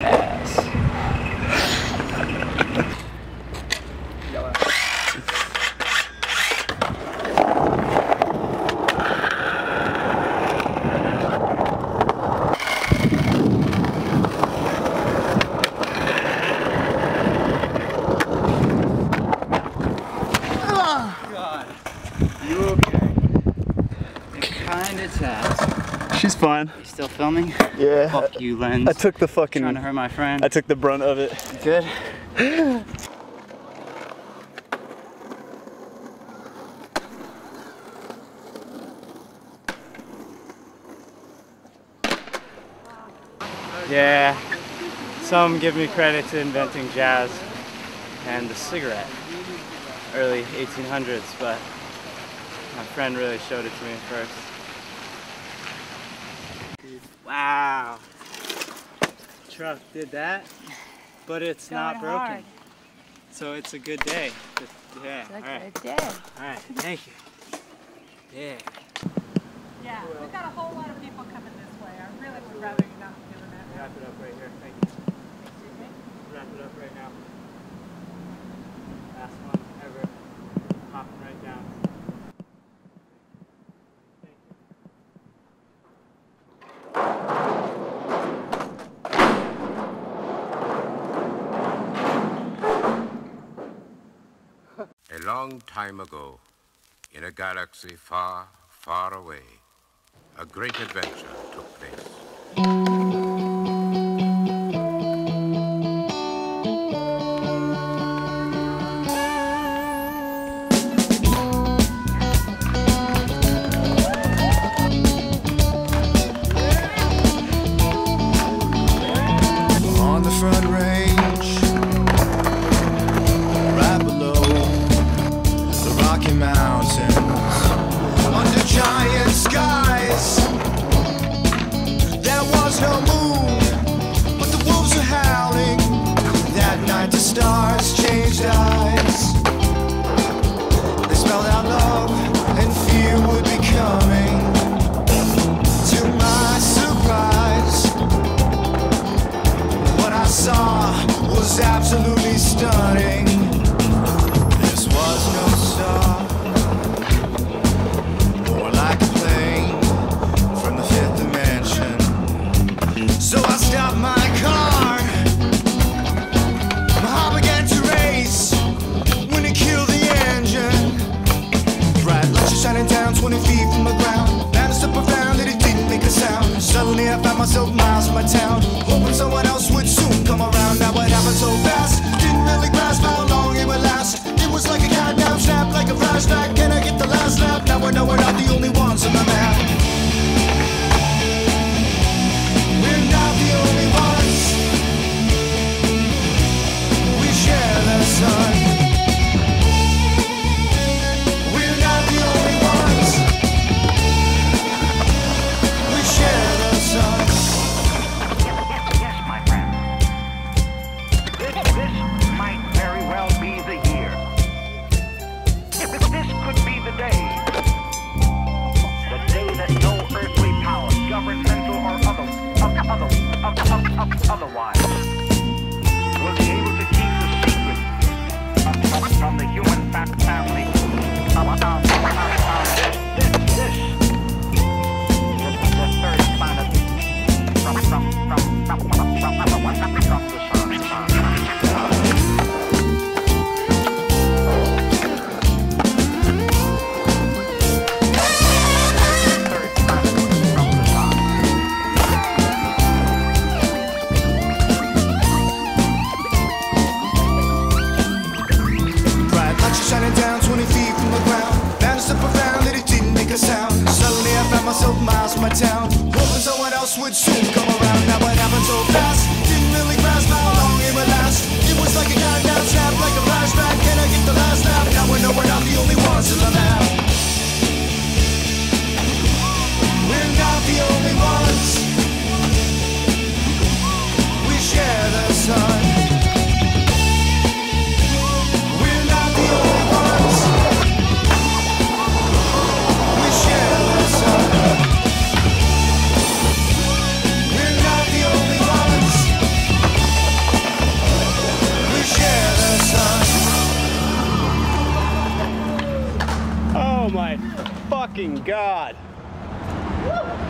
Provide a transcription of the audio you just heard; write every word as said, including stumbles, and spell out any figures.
You okay? It kinda taps. She's fine. You still filming? Yeah. Fuck you, lens. I took the fucking... Trying to hurt my friend. I took the brunt of it. You good? Yeah. Some give me credit to inventing jazz and the cigarette. Early eighteen hundreds, but... my friend really showed it to me first. Wow. Truck did that, but it's Going not broken. Hard. So it's a good day. Just, yeah. It's a all right. good day. All right, thank you. Yeah. Yeah, we've got a whole lot of people coming this way. I really would rather you not be doing that. Wrap it up right here. Thank you. Excuse me? Wrap it up right now. Last one ever. Hopping right down. A long time ago, in a galaxy far, far away, a great adventure took place. On the front range, right below the Rocky Mountains, under giant skies, there was no moon, but the wolves were howling. That night the stars changed eyes. They spelled out love and fear would be coming. To my surprise, what I saw was absolutely stunning. This was no star, more like a plane from the fifth dimension. So I stopped my car. My heart began to race when it killed the engine. Bright lights were shining down twenty feet from the ground. That was so profound that it didn't make a sound. Suddenly I found myself miles from my town, hoping someone else would soon come around. Now what happened so fast, didn't really grasp how long it would last. It was like a goddamn snap, like a flashback. Can I get the last lap? Now I know we're not the only ones on the map. We're not the only ones. We share the sun. We're not the only ones. We share the sun. Governmental or other, other, other, other, other, otherwise, will be able to keep the secret from the human family. This, this, the third planet from, from, from, from, from, from, from, from the sun. Shining down twenty feet from the ground, that is so profound that it didn't make a sound. Suddenly I found myself miles from my town, hoping someone else would soon come around. Now what happened so fast, didn't really grasp how long it would last. It was like a goddamn snap, like a flashback. Can I get the last laugh? Now I know we're not the only ones in the map. We're not the only ones. We share the sun. fucking God. Woo!